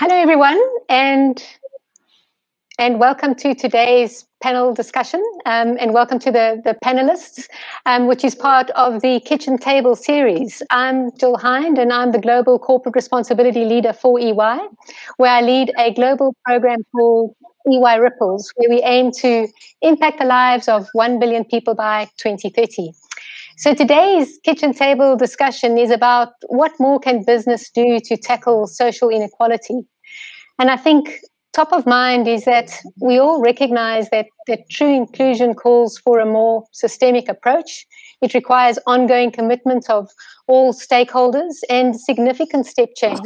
Hello, everyone, and welcome to today's panel discussion, and welcome to the panelists, which is part of the Kitchen Table series. I'm Jill Hind, and I'm the Global Corporate Responsibility Leader for EY, where I lead a global program called EY Ripples, where we aim to impact the lives of 1 billion people by 2030. So today's Kitchen Table discussion is about what more can business do to tackle social inequality. And I think top of mind is that we all recognize that true inclusion calls for a more systemic approach. It requires ongoing commitment of all stakeholders and significant step change.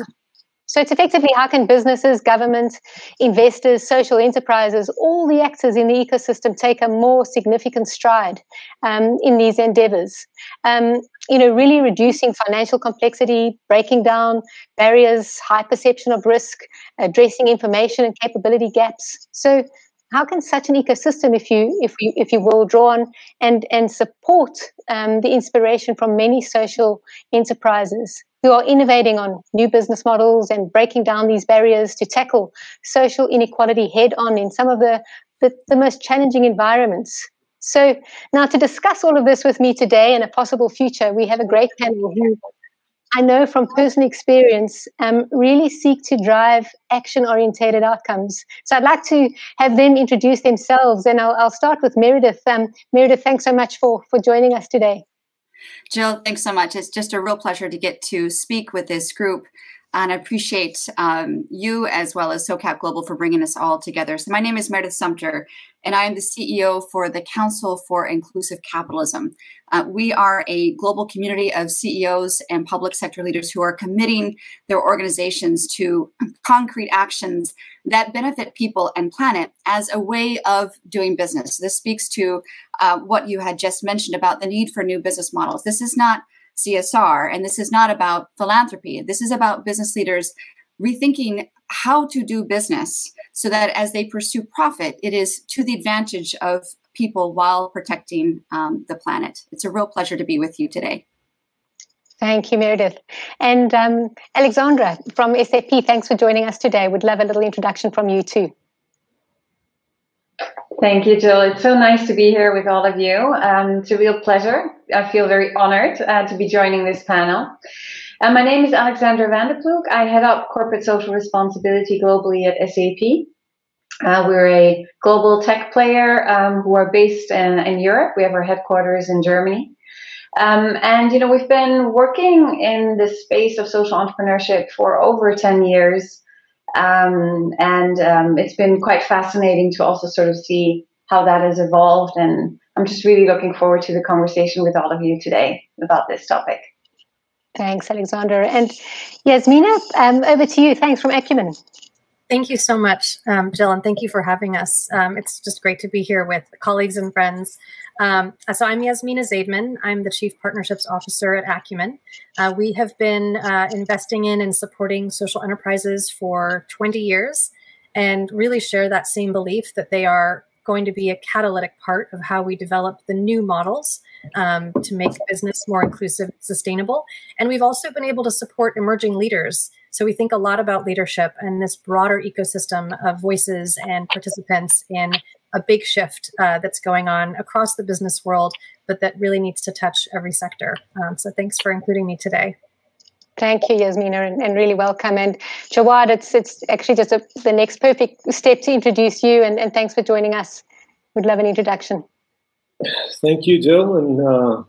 So it's effectively how can businesses, government, investors, social enterprises, all the actors in the ecosystem take a more significant stride in these endeavors? Really reducing financial complexity, breaking down barriers, high perception of risk, addressing information and capability gaps. So how can such an ecosystem, if you will, draw on and support the inspiration from many social enterprises who are innovating on new business models and breaking down these barriers to tackle social inequality head-on in some of the most challenging environments. So now to discuss all of this with me today and a possible future, we have a great panel who I know from personal experience really seek to drive action-oriented outcomes. So I'd like to have them introduce themselves, and I'll start with Meredith. Meredith, thanks so much for joining us today. Jill, thanks so much. It's just a real pleasure to get to speak with this group, and I appreciate you as well as SOCAP Global for bringing us all together. So my name is Meredith Sumter, and I am the CEO for the Council for Inclusive Capitalism. We are a global community of CEOs and public sector leaders who are committing their organizations to concrete actions that benefit people and planet as a way of doing business. This speaks to what you had just mentioned about the need for new business models. This is not CSR, and this is not about philanthropy. This is about business leaders rethinking how to do business so that as they pursue profit, it is to the advantage of people while protecting the planet. It's a real pleasure to be with you today. Thank you, Meredith. And Alexandra from SAP, thanks for joining us today. We'd love a little introduction from you too. Thank you, Jill. It's so nice to be here with all of you. It's a real pleasure. I feel very honored to be joining this panel. My name is Alexandra van der Ploeg. I head up corporate social responsibility globally at SAP. We're a global tech player who are based in Europe. We have our headquarters in Germany. We've been working in the space of social entrepreneurship for over 10 years. It's been quite fascinating to also sort of see how that has evolved, and I'm just really looking forward to the conversation with all of you today about this topic. Thanks, Alexandra. And Yasmina, over to you. Thanks from Acumen. Thank you so much, Jill, and thank you for having us. It's just great to be here with colleagues and friends. So I'm Yasmina Zaidman. I'm the Chief Partnerships Officer at Acumen. We have been investing in and supporting social enterprises for 20 years and really share that same belief that they are going to be a catalytic part of how we develop the new models to make business more inclusive and sustainable. And we've also been able to support emerging leaders. So we think a lot about leadership and this broader ecosystem of voices and participants in a big shift that's going on across the business world, but that really needs to touch every sector. So thanks for including me today. Thank you, Yasmina, and really welcome. And Jawad, it's actually just the next perfect step to introduce you, and thanks for joining us. We'd love an introduction. Thank you, Jill, and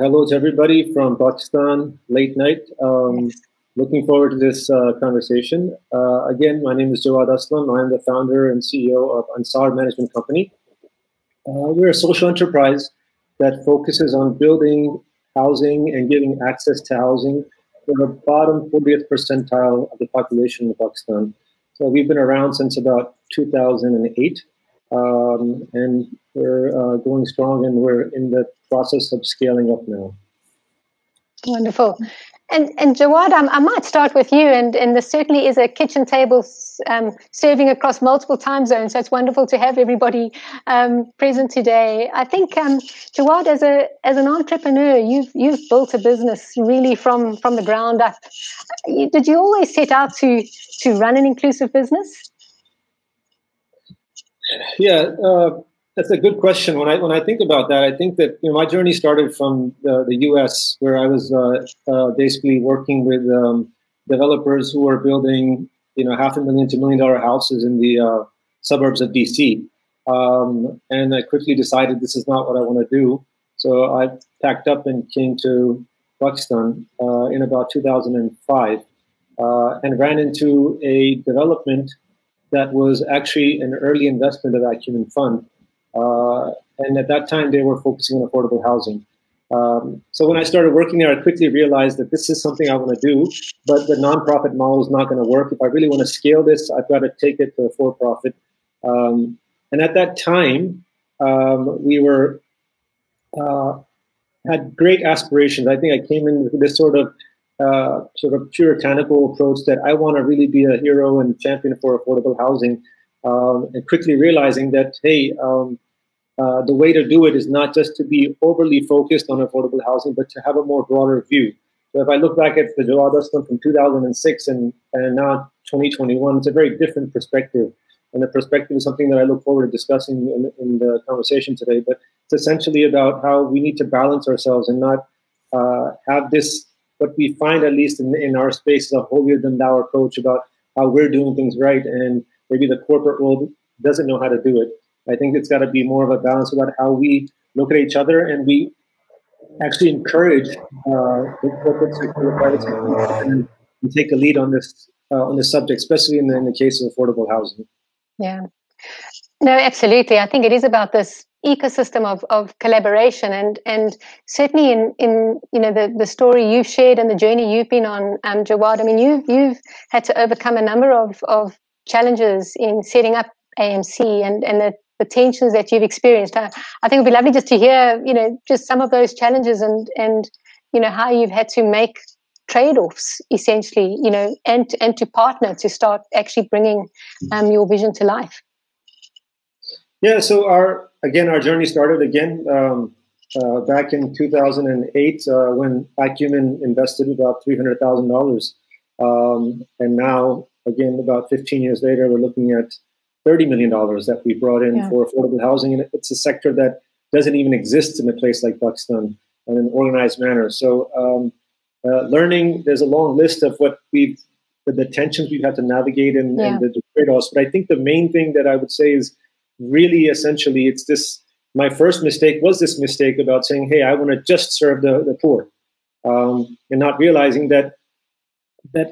hello to everybody from Pakistan, late night. Yes. Looking forward to this conversation. Again, my name is Jawad Aslam. I'm the founder and CEO of Ansar Management Company. We're a social enterprise that focuses on building housing and giving access to housing for the bottom 40th percentile of the population in Pakistan. So we've been around since about 2008, and we're going strong, and we're in the process of scaling up now. Wonderful. And Jawad, I might start with you, and there certainly is a kitchen table serving across multiple time zones, so it's wonderful to have everybody present today. I think, Jawad, as an entrepreneur, you've built a business really from the ground up. Did you always set out to run an inclusive business? Yeah, that's a good question. When I think about that, I think that my journey started from the U.S., where I was basically working with developers who were building $500,000 to $1 million houses in the suburbs of D.C. And I quickly decided this is not what I want to do. So I packed up and came to Buxton in about 2005 and ran into a development that was actually an early investment of Acumen Fund. And at that time, they were focusing on affordable housing. So when I started working there, I quickly realized that this is something I want to do, but the nonprofit model is not going to work. If I really want to scale this, I've got to take it to a for-profit. And at that time, we were had great aspirations. I think I came in with this sort of puritanical approach that I want to really be a hero and champion for affordable housing. And quickly realizing that, hey, the way to do it is not just to be overly focused on affordable housing, but to have a more broader view. So if I look back at the Jawad Aslam from 2006 and now 2021, it's a very different perspective. And the perspective is something that I look forward to discussing in the conversation today. But it's essentially about how we need to balance ourselves and not have this, what we find at least in our space, is a holier-than-thou approach about how we're doing things right, and maybe the corporate world doesn't know how to do it. I think it's got to be more of a balance about how we look at each other and we actually encourage the corporate sector, the private sector, and take a lead on this subject, especially in the case of affordable housing. Yeah. No, absolutely. I think it is about this ecosystem of collaboration, and certainly in the story you've shared and the journey you've been on, Jawad. I mean, you've had to overcome a number of challenges in setting up AMC and the tensions that you've experienced. I think it'd be lovely just to hear, just some of those challenges and how you've had to make trade-offs essentially, and to partner to start actually bringing your vision to life. Yeah. So our journey started again back in 2008 when Acumen invested about $300,000, and now, again, about 15 years later, we're looking at $30 million that we brought in for affordable housing. And it's a sector that doesn't even exist in a place like Buxton in an organized manner. So learning, there's a long list of what the tensions we've had to navigate and the trade-offs. But I think the main thing that I would say is really essentially it's this, my first mistake was this mistake about saying, hey, I want to just serve the poor, and not realizing that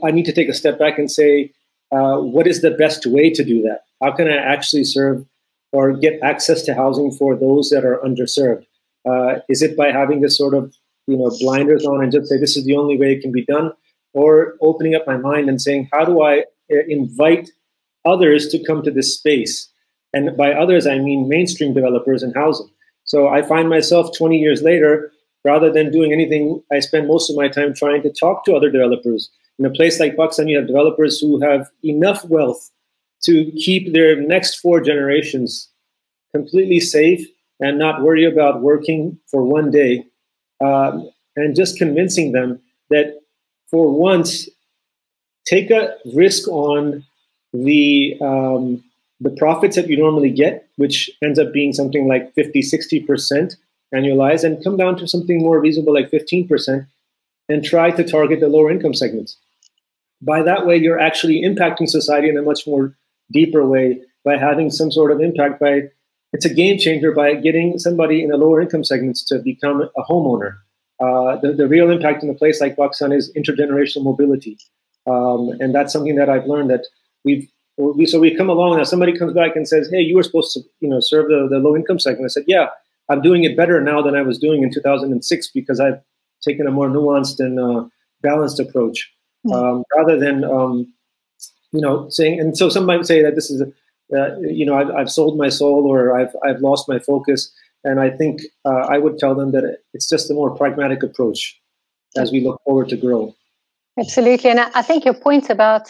I need to take a step back and say, what is the best way to do that? How can I actually serve or get access to housing for those that are underserved? Is it by having this sort of blinders on and just say this is the only way it can be done, or opening up my mind and saying, how do I invite others to come to this space? And by others, I mean mainstream developers in housing. So I find myself 20 years later, rather than doing anything, I spend most of my time trying to talk to other developers. In a place like Buxton, you have developers who have enough wealth to keep their next 4 generations completely safe and not worry about working for one day, and just convincing them that for once, take a risk on the profits that you normally get, which ends up being something like 50–60% annualized, and come down to something more reasonable like 15%. And try to target the lower income segments. By that way, you're actually impacting society in a much more deeper way by having some sort of impact. It's a game changer by getting somebody in the lower income segments to become a homeowner. The real impact in a place like Buxton is intergenerational mobility, and that's something that I've learned that we come along now. Somebody comes back and says, "Hey, you were supposed to serve the low income segment." I said, "Yeah, I'm doing it better now than I was doing in 2006 because I've taken a more nuanced and balanced approach, rather than, saying," and so some might say that this is, I've sold my soul or I've lost my focus. And I think I would tell them that it's just a more pragmatic approach as we look forward to grow. Absolutely. And I think your point about,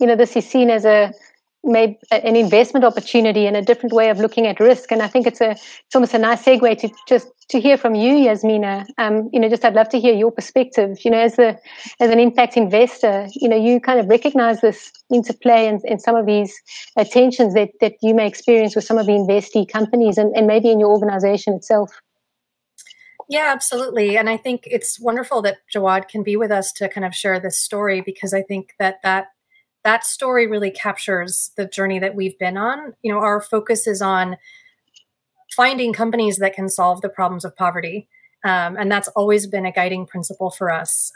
you know, this is seen as an investment opportunity and a different way of looking at risk. And I think it's almost a nice segue to just to hear from you, Yasmina. You know, just I'd love to hear your perspective. You know, as an impact investor, you know, you kind of recognize this interplay and some of these tensions that you may experience with some of the investee companies and maybe in your organization itself. Yeah, absolutely. And I think it's wonderful that Jawad can be with us to kind of share this story, because I think that story really captures the journey that we've been on. You know, our focus is on finding companies that can solve the problems of poverty. And that's always been a guiding principle for us.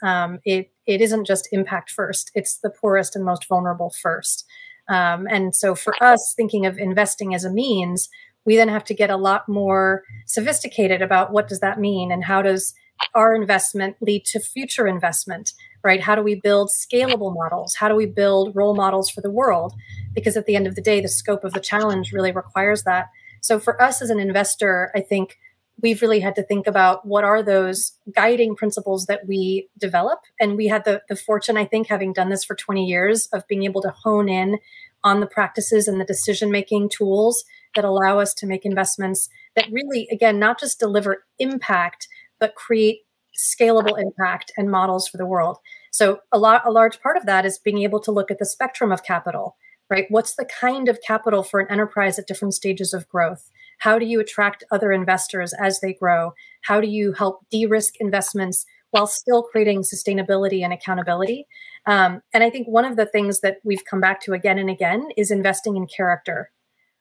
It isn't just impact first, it's the poorest and most vulnerable first. And so for us, thinking of investing as a means, we then have to get a lot more sophisticated about what does that mean and how does our investment lead to future investment, right? How do we build scalable models? How do we build role models for the world? Because at the end of the day, the scope of the challenge really requires that. So for us as an investor, I think we've really had to think about what are those guiding principles that we develop. And we had the fortune, I think, having done this for 20 years, of being able to hone in on the practices and the decision-making tools that allow us to make investments that really, again, not just deliver impact, but create scalable impact and models for the world. So a large part of that is being able to look at the spectrum of capital, right? What's the kind of capital for an enterprise at different stages of growth? How do you attract other investors as they grow? How do you help de-risk investments while still creating sustainability and accountability? And I think one of the things that we've come back to again and again is investing in character,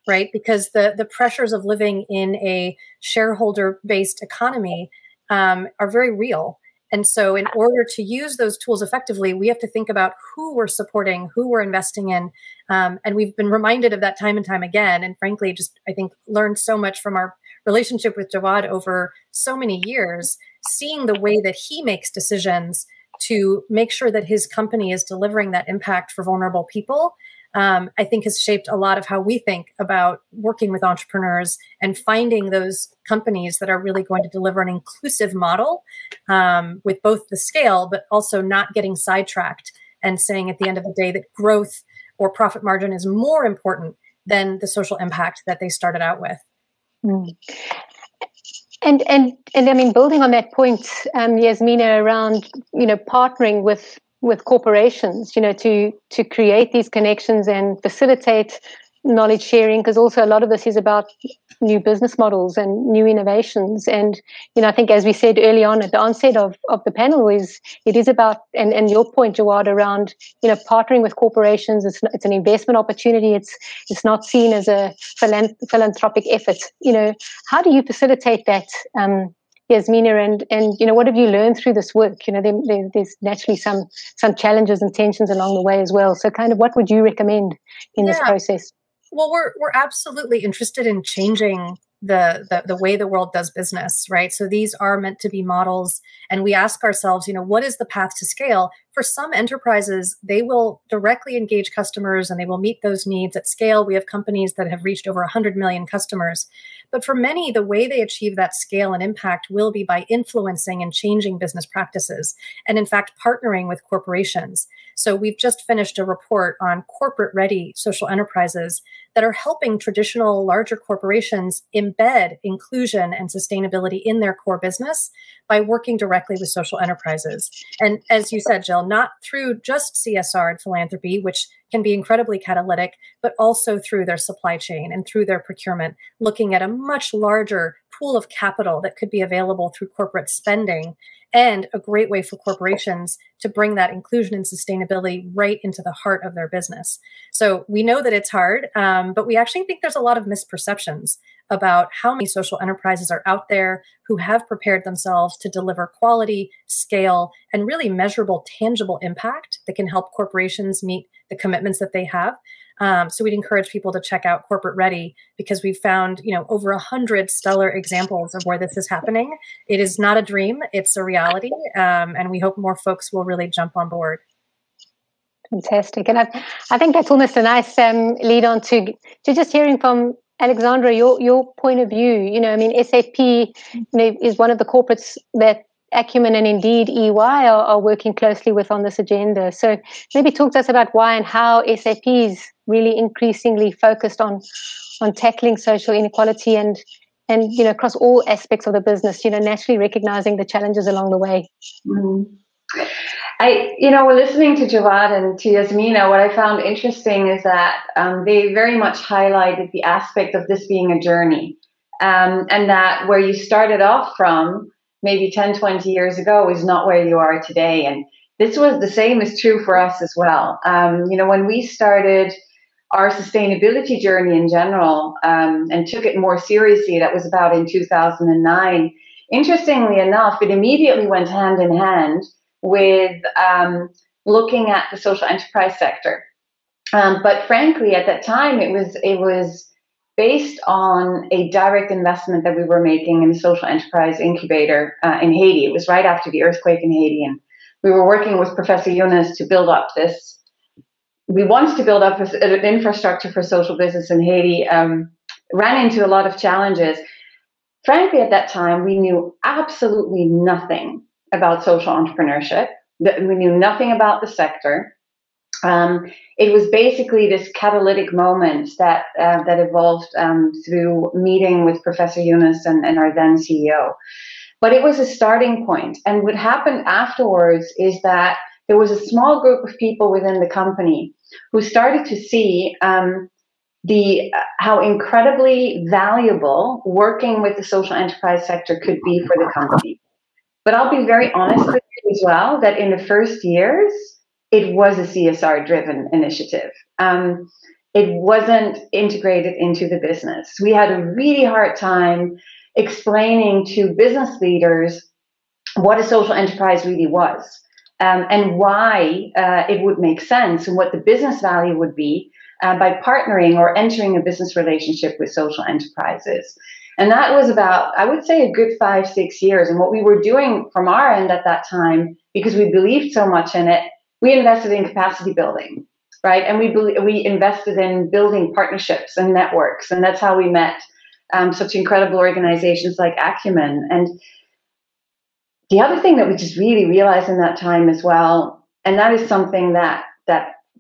right? Because the pressures of living in a shareholder-based economy are very real. And so in order to use those tools effectively, we have to think about who we're supporting, who we're investing in. And we've been reminded of that time and time again. And frankly, just, I think, learned so much from our relationship with Jawad over so many years, seeing the way that he makes decisions to make sure that his company is delivering that impact for vulnerable people, I think has shaped a lot of how we think about working with entrepreneurs and finding those companies that are really going to deliver an inclusive model with both the scale, but also not getting sidetracked and saying at the end of the day that growth or profit margin is more important than the social impact that they started out with. Mm. And I mean, building on that point, Yasmina, around, you know, partnering with corporations, you know, to create these connections and facilitate knowledge sharing, because also a lot of this is about new business models and new innovations. And, you know, I think as we said early on at the onset of the panel, it is about, and your point, Jawad, around, you know, partnering with corporations. It's an investment opportunity. It's not seen as a philanthropic effort. You know, how do you facilitate that, Yasmina, and you know, what have you learned through this work? You know, there's naturally some challenges and tensions along the way as well. So, kind of, what would you recommend in this process? Well, we're absolutely interested in changing the way the world does business, right? So these are meant to be models, and we ask ourselves, you know, what is the path to scale? For some enterprises, they will directly engage customers and they will meet those needs at scale. We have companies that have reached over 100 million customers. But for many, the way they achieve that scale and impact will be by influencing and changing business practices, and in fact, partnering with corporations. So we've just finished a report on corporate-ready social enterprises that are helping traditional larger corporations embed inclusion and sustainability in their core business by working directly with social enterprises. And as you said, Jill, not through just CSR and philanthropy, which can be incredibly catalytic, but also through their supply chain and through their procurement, looking at a much larger pool of capital that could be available through corporate spending, and a great way for corporations to bring that inclusion and sustainability right into the heart of their business. So we know that it's hard, but we actually think there's a lot of misperceptions about how many social enterprises are out there who have prepared themselves to deliver quality, scale, and really measurable, tangible impact that can help corporations meet the commitments that they have. So we'd encourage people to check out Corporate Ready, because we've found, you know, over 100 stellar examples of where this is happening. It is not a dream, it's a reality. And we hope more folks will really jump on board. Fantastic. And I think that's almost a nice lead on to just hearing from Alexandra, your point of view. You know, I mean, SAP, you know, is one of the corporates that Acumen and indeed EY are working closely with on this agenda. So maybe talk to us about why and how SAP is really increasingly focused on tackling social inequality and you know, across all aspects of the business, you know, naturally recognizing the challenges along the way. Mm-hmm. You know, listening to Jawad and to Yasmina, what I found interesting is that they very much highlighted the aspect of this being a journey, and that where you started off from maybe 10, 20 years ago is not where you are today. And this was the same is true for us as well. You know, when we started our sustainability journey in general and took it more seriously, that was about in 2009. Interestingly enough, it immediately went hand in hand with looking at the social enterprise sector. But frankly, at that time, it was based on a direct investment that we were making in the social enterprise incubator in Haiti. It was right after the earthquake in Haiti, and we were working with Professor Yunus to build up this. We wanted to build up an infrastructure for social business in Haiti, ran into a lot of challenges. Frankly, at that time, we knew absolutely nothing about social entrepreneurship. We knew nothing about the sector. It was basically this catalytic moment that that evolved through meeting with Professor Yunus and our then CEO. But it was a starting point. And what happened afterwards is that there was a small group of people within the company who started to see how incredibly valuable working with the social enterprise sector could be for the company. But I'll be very honest with you as well that in the first years, it was a CSR-driven initiative. It wasn't integrated into the business. We had a really hard time explaining to business leaders what a social enterprise really was. And why it would make sense and what the business value would be by partnering or entering a business relationship with social enterprises. And that was about, I would say, a good 5-6 years. And what we were doing from our end at that time, because we believed so much in it, we invested in capacity building, right? And we invested in building partnerships and networks. And that's how we met such incredible organizations like Acumen. And the other thing that we just really realized in that time as well, and that is something that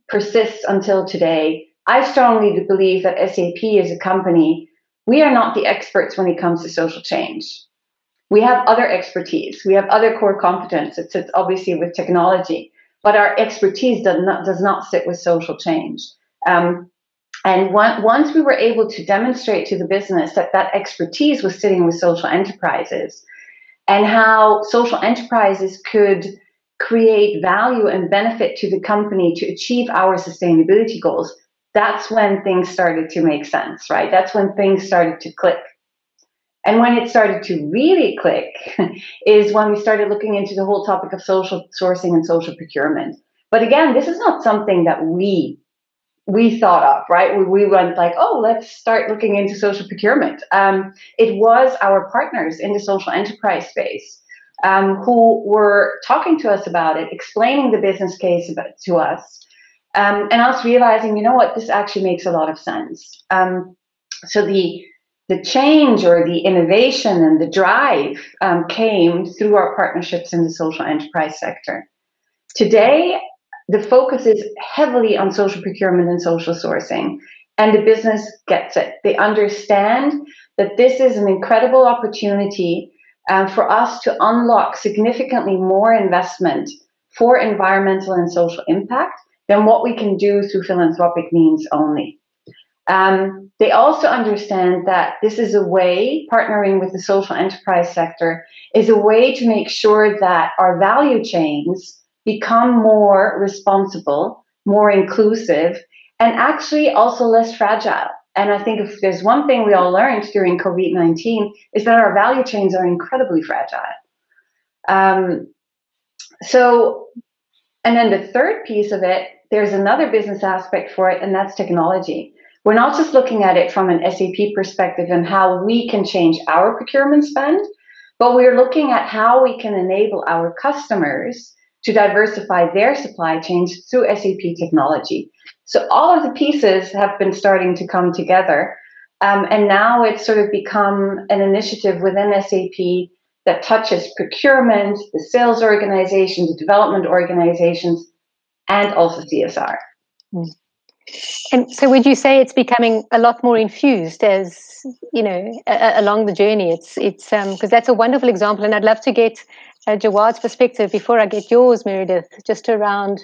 persists until today, I strongly believe that SAP as a company, we are not the experts when it comes to social change. We have other expertise. We have other core competence. It sits obviously with technology, but our expertise does not sit with social change. And once we were able to demonstrate to the business that expertise was sitting with social enterprises, and how social enterprises could create value and benefit to the company to achieve our sustainability goals, that's when things started to make sense, right? That's when things started to click. And when it started to really click is when we started looking into the whole topic of social sourcing and social procurement. But again, this is not something that we thought of, right? We went like, oh, let's start looking into social procurement. It was our partners in the social enterprise space who were talking to us about it, explaining the business case to us, and us realizing, you know what, this actually makes a lot of sense. So the change or the innovation and the drive came through our partnerships in the social enterprise sector. Today, the focus is heavily on social procurement and social sourcing, and the business gets it. They understand that this is an incredible opportunity for us to unlock significantly more investment for environmental and social impact than what we can do through philanthropic means only. They also understand that this is a way, partnering with the social enterprise sector, is a way to make sure that our value chains become more responsible, more inclusive, and actually also less fragile. And I think if there's one thing we all learned during COVID-19 is that our value chains are incredibly fragile. And then the third piece of it, there's another business aspect for it, and that's technology. We're not just looking at it from an SAP perspective and how we can change our procurement spend, but we're looking at how we can enable our customers to diversify their supply chains through SAP technology. So all of the pieces have been starting to come together. And now it's sort of become an initiative within SAP that touches procurement, the sales organization, the development organizations, and also CSR. Mm. And so would you say it's becoming a lot more infused as, you know, along the journey? It's because that's a wonderful example, and I'd love to get Jawad's perspective before I get yours, Meredith, just around,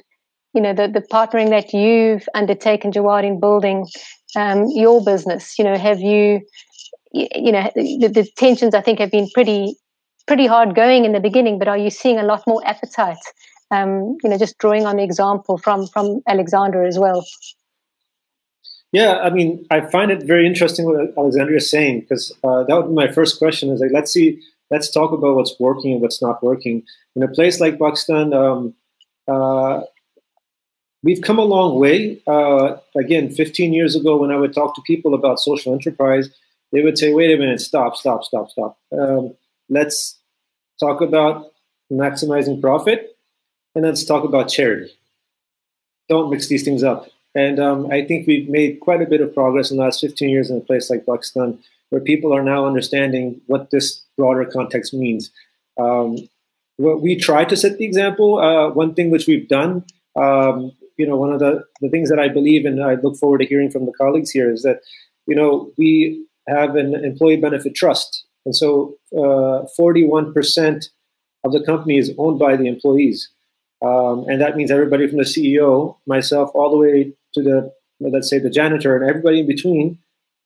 you know, the partnering that you've undertaken, Jawad, in building your business. You know, have you, you know, the tensions I think have been pretty hard going in the beginning, but are you seeing a lot more appetite, you know, just drawing on the example from Alexandra as well? Yeah, I mean, I find it very interesting what Alexandra is saying, because that would be my first question is like, let's talk about what's working and what's not working. In a place like Buxton, we've come a long way. Again, 15 years ago, when I would talk to people about social enterprise, they would say, wait a minute, stop. Let's talk about maximizing profit, and let's talk about charity. Don't mix these things up. And I think we've made quite a bit of progress in the last 15 years in a place like Buxton, where people are now understanding what this broader context means. What we try to set the example, one thing which we've done, you know, one of the things that I believe in, and I look forward to hearing from the colleagues here, is that, you know, we have an employee benefit trust. And so 41% of the company is owned by the employees. And that means everybody from the CEO, myself, all the way to the, let's say, the janitor, and everybody in between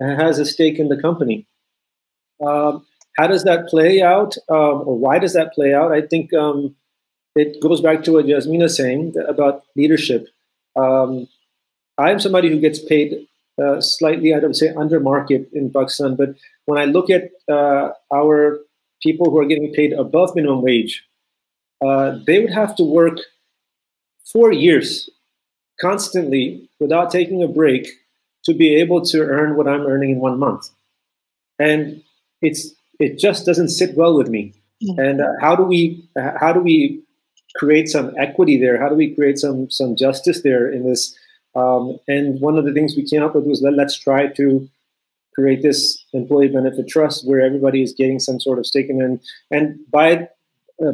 has a stake in the company. How does that play out, or why does that play out? I think it goes back to what Yasmina is saying about leadership. I'm somebody who gets paid slightly, I don't say under market in Pakistan, but when I look at our people who are getting paid above minimum wage, they would have to work 4 years constantly without taking a break to be able to earn what I'm earning in 1 month. And it just doesn't sit well with me. Mm-hmm. And how do we create some equity there? How do we create some justice there in this? And one of the things we came up with was let's try to create this employee benefit trust where everybody is getting some sort of stake in it. And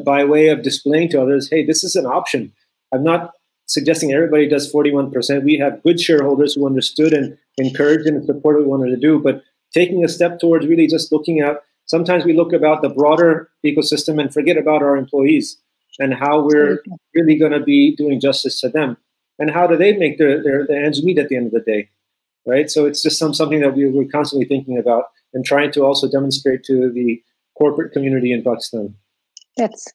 by way of displaying to others, hey, this is an option. I'm not suggesting everybody does 41%. We have good shareholders who understood and encouraged and supported what we wanted to do, but taking a step towards really just looking at, sometimes we look about the broader ecosystem and forget about our employees and how we're really going to be doing justice to them. And how do they make their ends meet at the end of the day, right? So it's just something that we're constantly thinking about and trying to also demonstrate to the corporate community in Pakistan. That's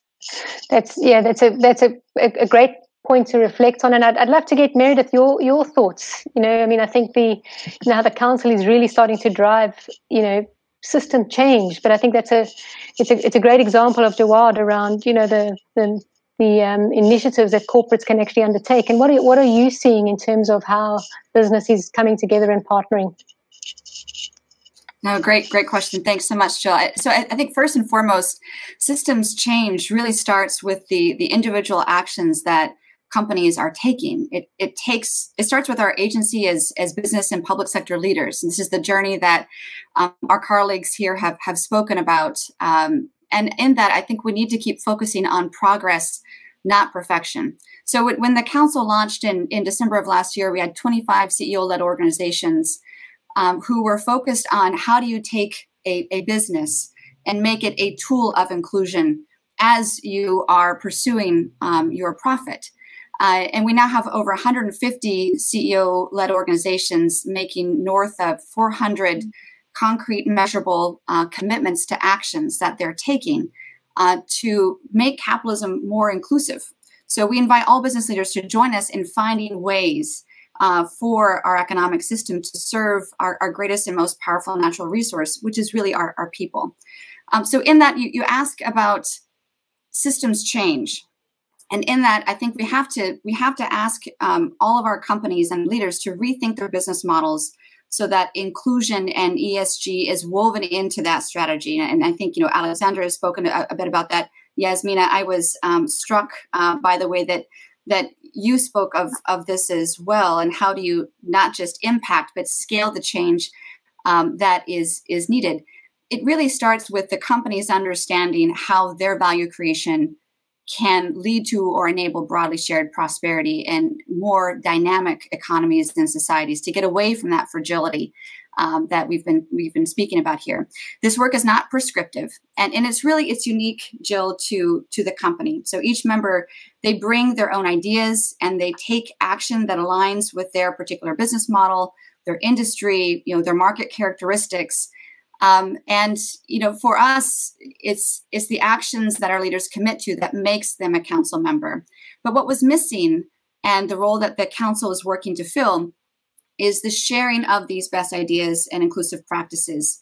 a great point to reflect on, and I'd love to get Meredith your thoughts. You know, I mean, I think how the council is really starting to drive, you know, system change, but I think it's a great example of Jawad around, you know, the initiatives that corporates can actually undertake. And what are you seeing in terms of how business is coming together and partnering? No, great question. Thanks so much, Jill. So I think first and foremost, systems change really starts with the individual actions that companies are taking. It starts with our agency as business and public sector leaders. And this is the journey that our colleagues here have spoken about. And in that, I think we need to keep focusing on progress, not perfection. So when the council launched in December of last year, we had 25 CEO-led organizations who were focused on how do you take a business and make it a tool of inclusion as you are pursuing your profit. And we now have over 150 CEO-led organizations making north of 400 concrete, measurable commitments to actions that they're taking to make capitalism more inclusive. So we invite all business leaders to join us in finding ways for our economic system to serve our greatest and most powerful natural resource, which is really our people. So in that, you ask about systems change. And in that, I think we have to ask all of our companies and leaders to rethink their business models so that inclusion and ESG is woven into that strategy. And I think, you know, Alexandra has spoken a bit about that. Yasmina, I was struck by the way that you spoke of this as well, and how do you not just impact, but scale the change that is needed. it really starts with the companies understanding how their value creation can lead to or enable broadly shared prosperity and more dynamic economies and societies to get away from that fragility that we've been speaking about here. This work is not prescriptive, and it's unique, Jill, to the company. So each member, they bring their own ideas and they take action that aligns with their particular business model, their industry, their market characteristics. And for us, it's the actions that our leaders commit to that makes them a council member. But what was missing, and the role that the council is working to fill, is the sharing of these best ideas and inclusive practices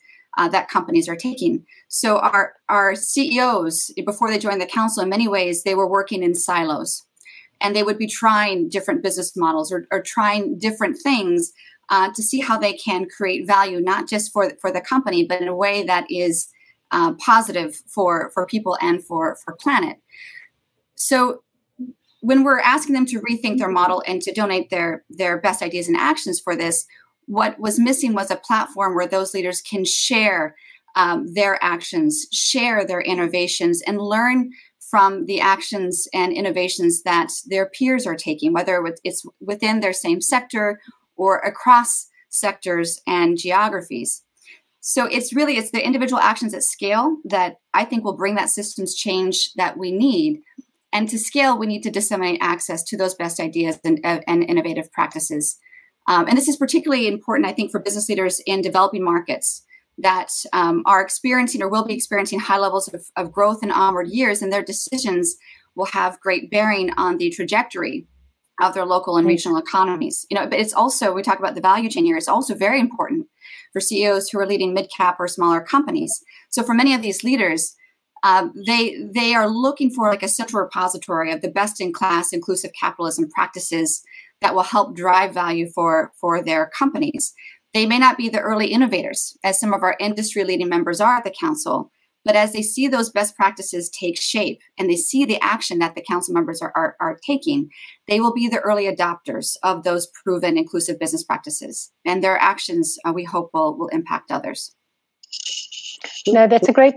that companies are taking. So our CEOs, before they joined the council, in many ways, they were working in silos, and they would be trying different business models or trying different things to see how they can create value, not just for the company, but in a way that is positive for people and for planet. So when we're asking them to rethink their model and to donate their best ideas and actions for this, what was missing was a platform where those leaders can share their actions, share their innovations, and learn from the actions and innovations that their peers are taking, whether it's within their same sector or across sectors and geographies. So it's the individual actions at scale that I think will bring that systems change that we need. And to scale, we need to disseminate access to those best ideas and innovative practices. And this is particularly important, I think, for business leaders in developing markets that are experiencing or will be experiencing high levels of growth in onward years, and their decisions will have great bearing on the trajectory of their local and regional economies. But it's also, we talk about the value chain here, it's also very important for CEOs who are leading mid-cap or smaller companies. So for many of these leaders, they are looking for like a central repository of the best-in-class inclusive capitalism practices that will help drive value for their companies. They may not be the early innovators, as some of our industry-leading members are at the council, but as they see those best practices take shape and they see the action that the council members are taking, they will be the early adopters of those proven inclusive business practices. And their actions, we hope, will impact others. No, that's a great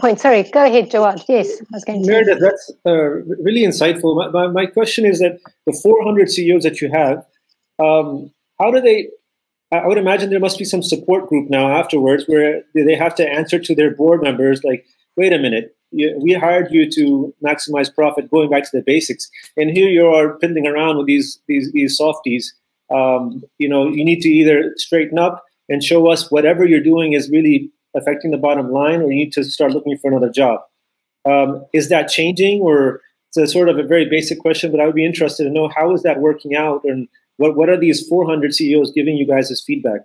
point. Sorry, go ahead, Jawad. Yes, I was going to. Meredith, that's really insightful. My question is that the 400 CEOs that you have, how do they? I would imagine there must be some support group now afterwards where they have to answer to their board members like, wait a minute, we hired you to maximize profit, going back to the basics. And here you are piddling around with these softies. You need to either straighten up and show us whatever you're doing is really affecting the bottom line, or you need to start looking for another job. Is that changing? Or it's a sort of a very basic question, but I would be interested to know how is that working out, and what are these 400 CEOs giving you guys as feedback?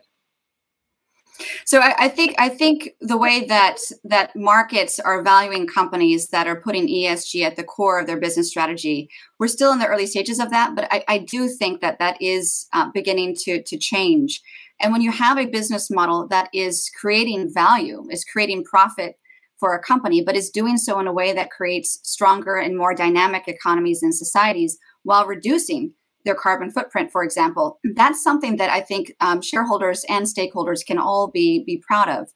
So I think the way that markets are valuing companies that are putting ESG at the core of their business strategy, we're still in the early stages of that, but I do think that is beginning to change. And when you have a business model that is creating value, is creating profit for a company, but is doing so in a way that creates stronger and more dynamic economies and societies while reducing their carbon footprint, for example, that's something that I think shareholders and stakeholders can all be proud of.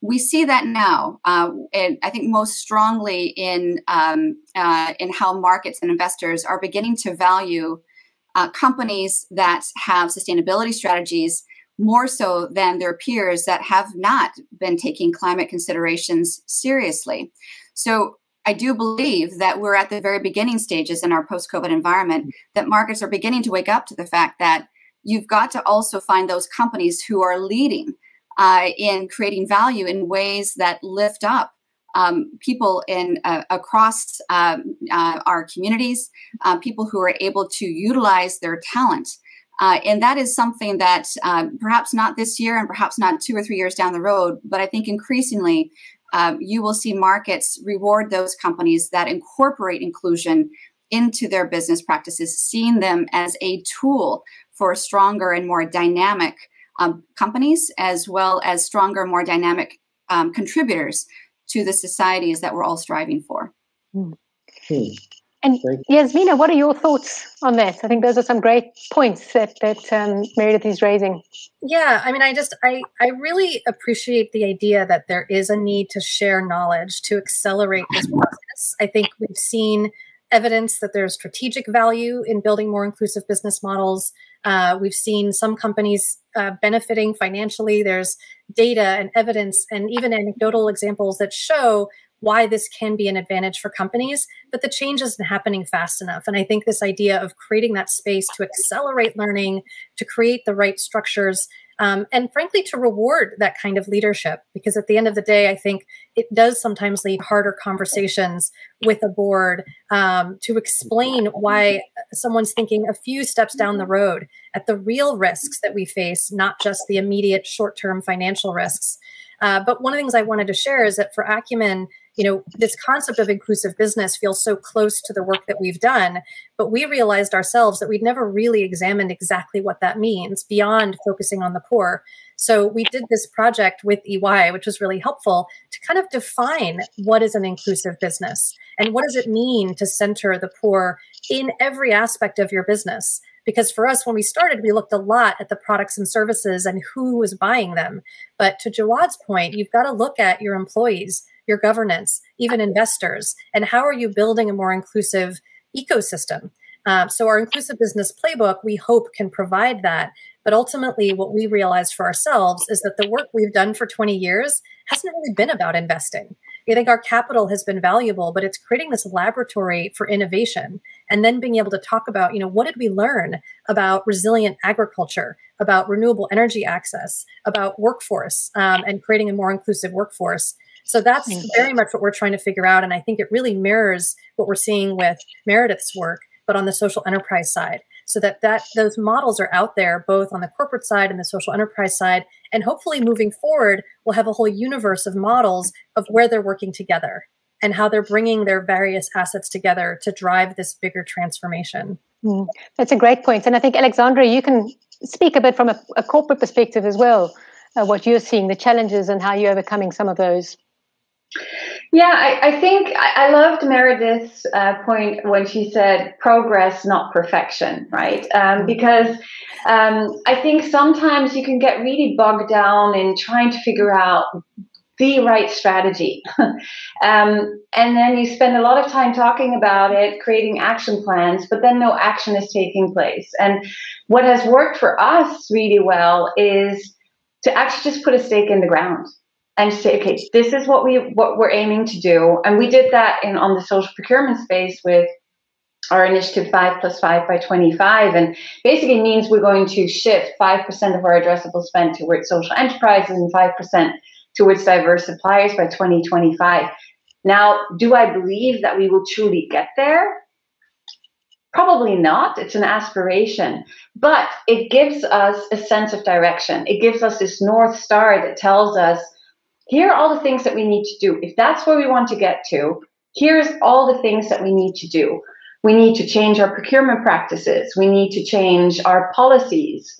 We see that now, and I think most strongly in how markets and investors are beginning to value companies that have sustainability strategies more so than their peers that have not been taking climate considerations seriously. So I do believe that we're at the very beginning stages in our post-COVID environment, that markets are beginning to wake up to the fact that you've got to also find those companies who are leading in creating value in ways that lift up people in across our communities, people who are able to utilize their talent. And that is something that perhaps not this year and perhaps not 2 or 3 years down the road, but I think increasingly you will see markets reward those companies that incorporate inclusion into their business practices, seeing them as a tool for stronger and more dynamic companies, as well as stronger, more dynamic contributors to the societies that we're all striving for. Hmm. And Yasmina, what are your thoughts on that? I think those are some great points that Meredith is raising. Yeah, I mean, I really appreciate the idea that there is a need to share knowledge to accelerate this process. I think we've seen evidence that there's strategic value in building more inclusive business models. We've seen some companies benefiting financially. There's data and evidence and even anecdotal examples that show why this can be an advantage for companies, but the change isn't happening fast enough. And I think this idea of creating that space to accelerate learning, to create the right structures, and frankly, to reward that kind of leadership, because at the end of the day, I think it does sometimes lead harder conversations with a board to explain why someone's thinking a few steps down the road at the real risks that we face, not just the immediate short-term financial risks. But one of the things I wanted to share is that for Acumen, you know, this concept of inclusive business feels so close to the work that we've done, but we realized ourselves that we'd never really examined exactly what that means beyond focusing on the poor. So we did this project with EY, which was really helpful, to kind of define what is an inclusive business and what does it mean to center the poor in every aspect of your business. Because for us, when we started, we looked a lot at the products and services and who was buying them. But to Jawad's point, you've got to look at your employees, your governance, even investors, and how are you building a more inclusive ecosystem? So our inclusive business playbook, we hope, can provide that. But ultimately, what we realized for ourselves is that the work we've done for 20 years hasn't really been about investing. I think our capital has been valuable, but it's creating this laboratory for innovation and then being able to talk about, you know, what did we learn about resilient agriculture, about renewable energy access, about workforce, and creating a more inclusive workforce. So that's very much what we're trying to figure out. And I think it really mirrors what we're seeing with Meredith's work, but on the social enterprise side, so that those models are out there, both on the corporate side and the social enterprise side. And hopefully moving forward, we'll have a whole universe of models of where they're working together and how they're bringing their various assets together to drive this bigger transformation. Mm, that's a great point. And I think, Alexandra, you can speak a bit from a corporate perspective as well, what you're seeing, the challenges and how you're overcoming some of those. Yeah, I think I loved Meredith's point when she said progress, not perfection, right? Because I think sometimes you can get really bogged down in trying to figure out the right strategy. And then you spend a lot of time talking about it, creating action plans, but then no action is taking place. And what has worked for us really well is to actually just put a stake in the ground and say, okay, this is what we're aiming to do. And we did that on the social procurement space with our initiative 5+5 by 25. And basically means we're going to shift 5% of our addressable spend towards social enterprises and 5% towards diverse suppliers by 2025. Now, do I believe that we will truly get there? Probably not. It's an aspiration, but it gives us a sense of direction. It gives us this North Star that tells us, here are all the things that we need to do. If that's where we want to get to, here's all the things that we need to do. We need to change our procurement practices. We need to change our policies.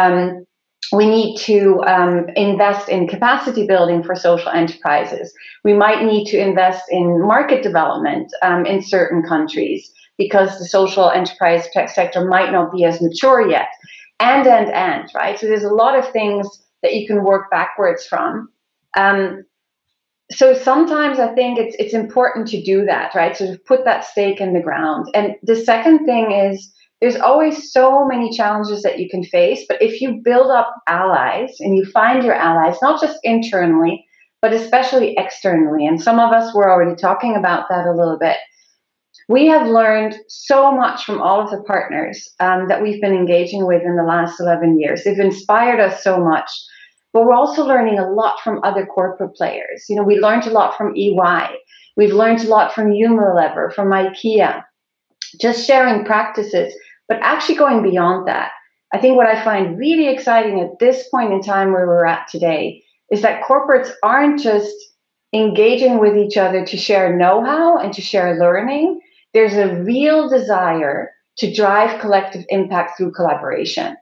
We need to invest in capacity building for social enterprises. We might need to invest in market development in certain countries because the social enterprise tech sector might not be as mature yet. And, right? So there's a lot of things that you can work backwards from. So sometimes I think it's important to do that, right? So to put that stake in the ground. And the second thing is there's always so many challenges that you can face, but if you build up allies and you find your allies, not just internally, but especially externally, and some of us were already talking about that a little bit, we have learned so much from all of the partners that we've been engaging with in the last 11 years. They've inspired us so much. But we're also learning a lot from other corporate players. You know, we learned a lot from EY. We've learned a lot from Unilever, from IKEA, just sharing practices, but actually going beyond that. I think what I find really exciting at this point in time where we're at today is that corporates aren't just engaging with each other to share know-how and to share learning. There's a real desire to drive collective impact through collaboration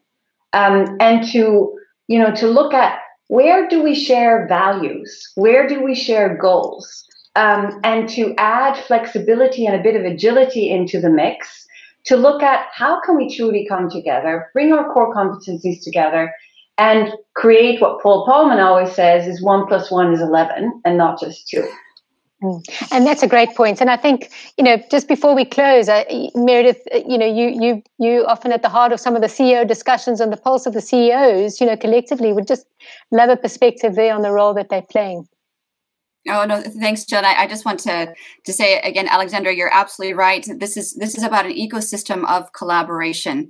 and to look at where do we share values? Where do we share goals? and to add flexibility and a bit of agility into the mix to look at how can we truly come together, bring our core competencies together, and create what Paul Polman always says is 1 + 1 = 11 and not just 2. And that's a great point. And I think, you know, just before we close, Meredith, you know, you often at the heart of some of the CEO discussions on the pulse of the CEOs, you know, collectively, would just love a perspective there on the role that they're playing. Oh, no, thanks, Jill. I just want to say again, Alexandra, you're absolutely right. This is about an ecosystem of collaboration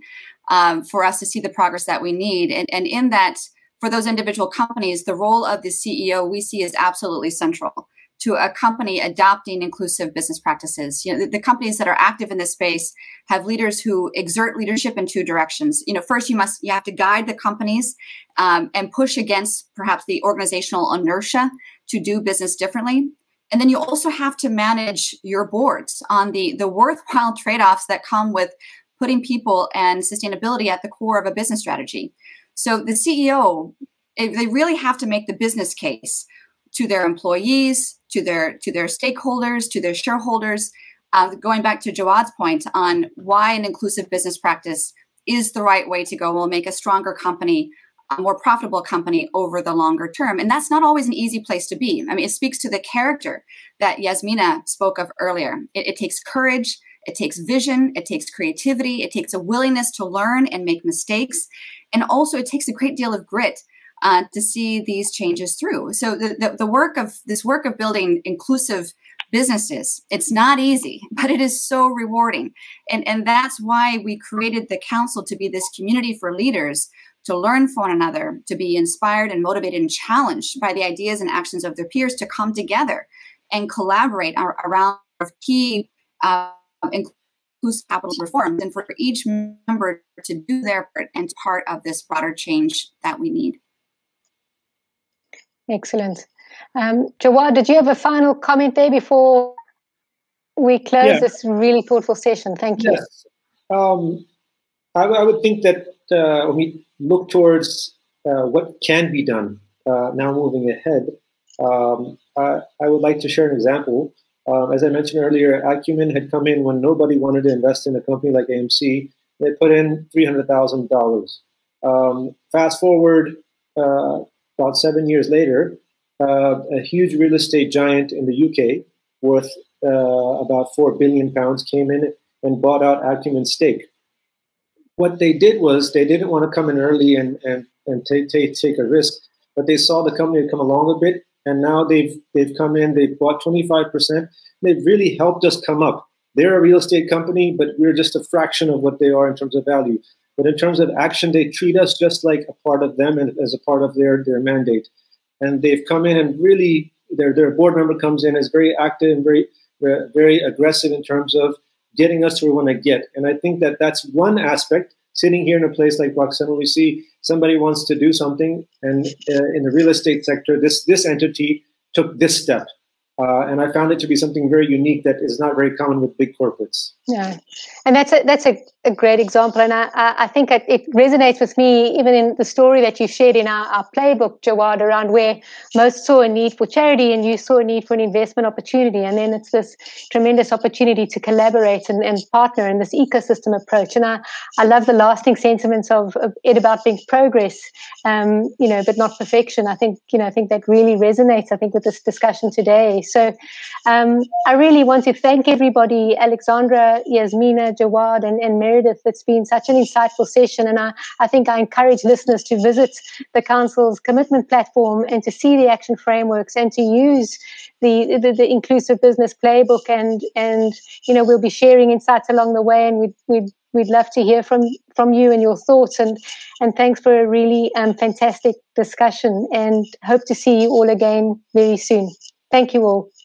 for us to see the progress that we need. And in that, for those individual companies, the role of the CEO we see is absolutely central to a company adopting inclusive business practices. You know, the companies that are active in this space have leaders who exert leadership in two directions. You know, first you have to guide the companies and push against perhaps the organizational inertia to do business differently. And then you also have to manage your boards on the worthwhile trade-offs that come with putting people and sustainability at the core of a business strategy. So the CEO, they really have to make the business case to their employees, to their stakeholders, to their shareholders, going back to Jawad's point on why an inclusive business practice is the right way to go, will make a stronger company, a more profitable company over the longer term. And that's not always an easy place to be. I mean, it speaks to the character that Yasmina spoke of earlier. It takes courage, it takes vision, it takes creativity, it takes a willingness to learn and make mistakes. And also it takes a great deal of grit to see these changes through. So the work of building inclusive businesses, it's not easy, but it is so rewarding. And that's why we created the council to be this community for leaders to learn from one another, to be inspired and motivated and challenged by the ideas and actions of their peers, to come together and collaborate around key inclusive capital reforms, and for each member to do their part and part of this broader change that we need. Excellent. Jawad, did you have a final comment there before we close this really thoughtful session? Thank you. Yes. I would think that when we look towards what can be done now moving ahead, I would like to share an example. As I mentioned earlier, Acumen had come in when nobody wanted to invest in a company like AMC. They put in $300,000. Fast forward, about 7 years later, a huge real estate giant in the UK worth about £4 billion came in and bought out Acumen's stake. What they did was they didn't want to come in early and take a risk, but they saw the company come along a bit, and now they've come in, they've bought 25%. They've really helped us come up. They're a real estate company, but we're just a fraction of what they are in terms of value. But in terms of action, they treat us just like a part of them and as a part of their mandate. And they've come in and really, their board member comes in, is very active and very aggressive in terms of getting us where we want to get. And I think that that's one aspect. Sitting here in a place like Roxanne, we see somebody wants to do something, and in the real estate sector, this entity took this step. And I found it to be something very unique that is not very common with big corporates. Yeah, and that's a great example. And I think it resonates with me, even in the story that you shared in our playbook, Jawad, around where most saw a need for charity and you saw a need for an investment opportunity. And then it's this tremendous opportunity to collaborate and partner in this ecosystem approach. And I love the lasting sentiments of it about being progress, you know, but not perfection. I think that really resonates, I think, with this discussion today. So I really want to thank everybody, Alexandra, Yasmina, Jawad, and Meredith. It's been such an insightful session. And I think I encourage listeners to visit the Council's commitment platform and to see the action frameworks and to use the inclusive business playbook. And you know, we'll be sharing insights along the way, and we'd love to hear from you and your thoughts. And thanks for a really fantastic discussion, and hope to see you all again very soon. Thank you all.